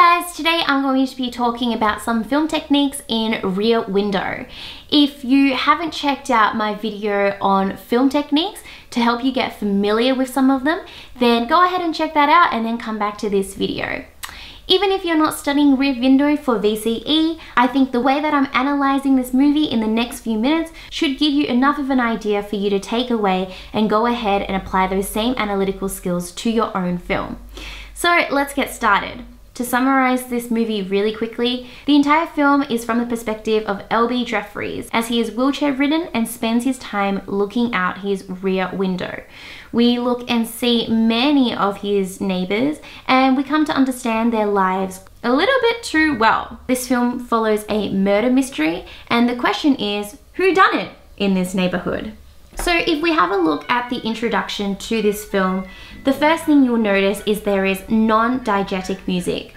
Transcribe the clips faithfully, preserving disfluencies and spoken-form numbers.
Hey guys, today I'm going to be talking about some film techniques in Rear Window. If you haven't checked out my video on film techniques to help you get familiar with some of them, then go ahead and check that out and then come back to this video. Even if you're not studying Rear Window for V C E, I think the way that I'm analysing this movie in the next few minutes should give you enough of an idea for you to take away and go ahead and apply those same analytical skills to your own film. So let's get started. To summarize this movie really quickly, the entire film is from the perspective of L B Jeffries as he is wheelchair-ridden and spends his time looking out his rear window. We look and see many of his neighbours and we come to understand their lives a little bit too well. This film follows a murder mystery and the question is, who done it in this neighbourhood? So if we have a look at the introduction to this film, the first thing you'll notice is there is non-diegetic music.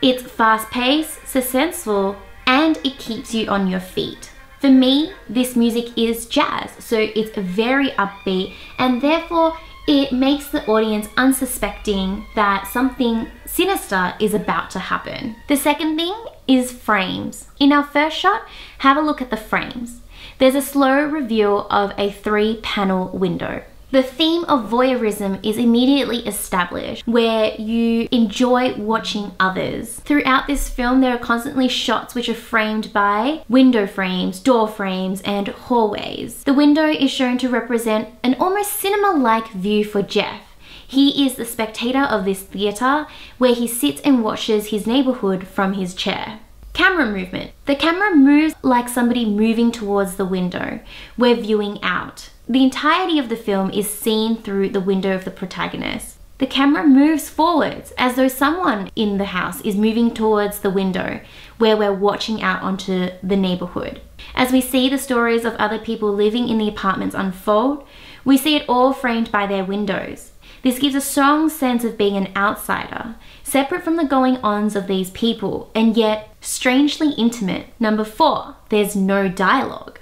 It's fast-paced, suspenseful, and it keeps you on your feet. For me, this music is jazz, so it's very upbeat and therefore it makes the audience unsuspecting that something sinister is about to happen. The second thing is frames. In our first shot, have a look at the frames. There's a slow reveal of a three-panel window. The theme of voyeurism is immediately established, where you enjoy watching others. Throughout this film, there are constantly shots which are framed by window frames, door frames, and hallways. The window is shown to represent an almost cinema-like view for Jeff. He is the spectator of this theatre, where he sits and watches his neighbourhood from his chair. Camera movement. The camera moves like somebody moving towards the window. We're viewing out. The entirety of the film is seen through the window of the protagonist. The camera moves forwards as though someone in the house is moving towards the window where we're watching out onto the neighbourhood. As we see the stories of other people living in the apartments unfold, we see it all framed by their windows. This gives a strong sense of being an outsider, separate from the going-ons of these people, and yet strangely intimate. Number four, there's no dialogue.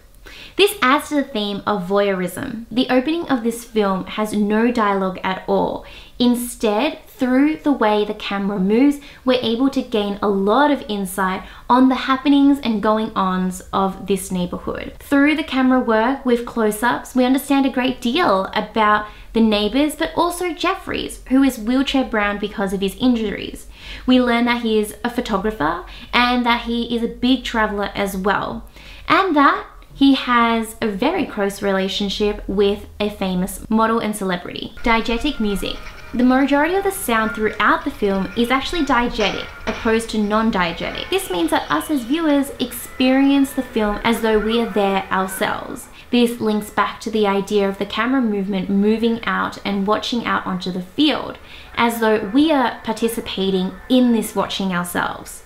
This adds to the theme of voyeurism. The opening of this film has no dialogue at all. Instead, through the way the camera moves, we're able to gain a lot of insight on the happenings and going-ons of this neighbourhood. Through the camera work with close-ups, we understand a great deal about the neighbours, but also Jeffries, who is wheelchair-bound because of his injuries. We learn that he is a photographer and that he is a big traveller as well, and that he has a very close relationship with a famous model and celebrity. Diegetic music. The majority of the sound throughout the film is actually diegetic, opposed to non-diegetic. This means that us as viewers experience the film as though we are there ourselves. This links back to the idea of the camera movement moving out and watching out onto the field, as though we are participating in this watching ourselves.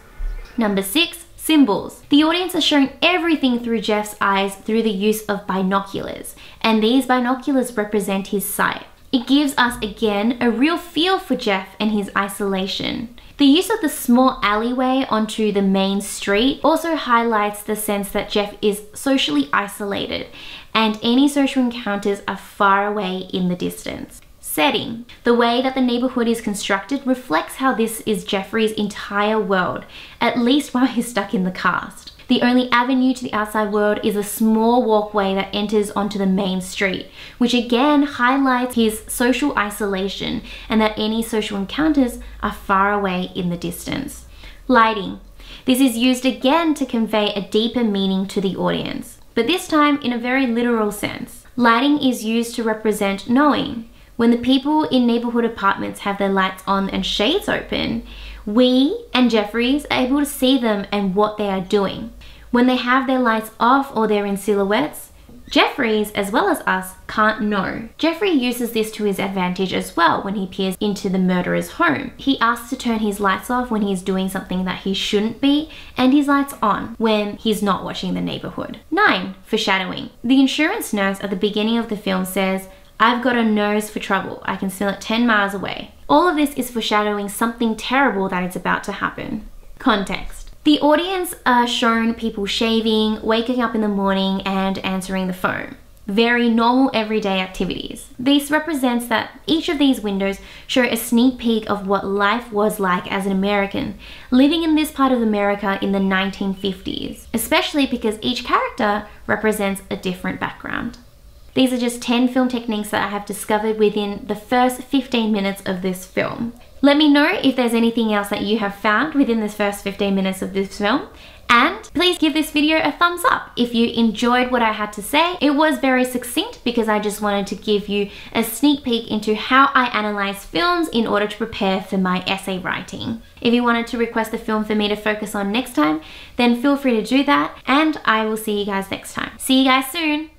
Number six. Symbols. The audience are shown everything through Jeff's eyes through the use of binoculars, and these binoculars represent his sight. It gives us again a real feel for Jeff and his isolation. The use of the small alleyway onto the main street also highlights the sense that Jeff is socially isolated and any social encounters are far away in the distance. Setting. The way that the neighbourhood is constructed reflects how this is Jeffries' entire world, at least while he's stuck in the cast. The only avenue to the outside world is a small walkway that enters onto the main street, which again highlights his social isolation and that any social encounters are far away in the distance. Lighting. This is used again to convey a deeper meaning to the audience, but this time in a very literal sense. Lighting is used to represent knowing. When the people in neighbourhood apartments have their lights on and shades open, we and Jeffries are able to see them and what they are doing. When they have their lights off or they're in silhouettes, Jeffries, as well as us, can't know. Jeffrey uses this to his advantage as well when he peers into the murderer's home. He asks to turn his lights off when he's doing something that he shouldn't be, and his lights on when he's not watching the neighbourhood. Nine. Foreshadowing. The insurance nurse at the beginning of the film says, "I've got a nose for trouble. I can smell it ten miles away." All of this is foreshadowing something terrible that is about to happen. Context. The audience are shown people shaving, waking up in the morning, and answering the phone. very normal everyday activities. This represents that each of these windows show a sneak peek of what life was like as an American, living in this part of America in the nineteen fifties, especially because each character represents a different background. These are just ten film techniques that I have discovered within the first fifteen minutes of this film. Let me know if there's anything else that you have found within this first fifteen minutes of this film. And please give this video a thumbs up if you enjoyed what I had to say. It was very succinct because I just wanted to give you a sneak peek into how I analyze films in order to prepare for my essay writing. If you wanted to request a film for me to focus on next time, then feel free to do that, and I will see you guys next time. See you guys soon.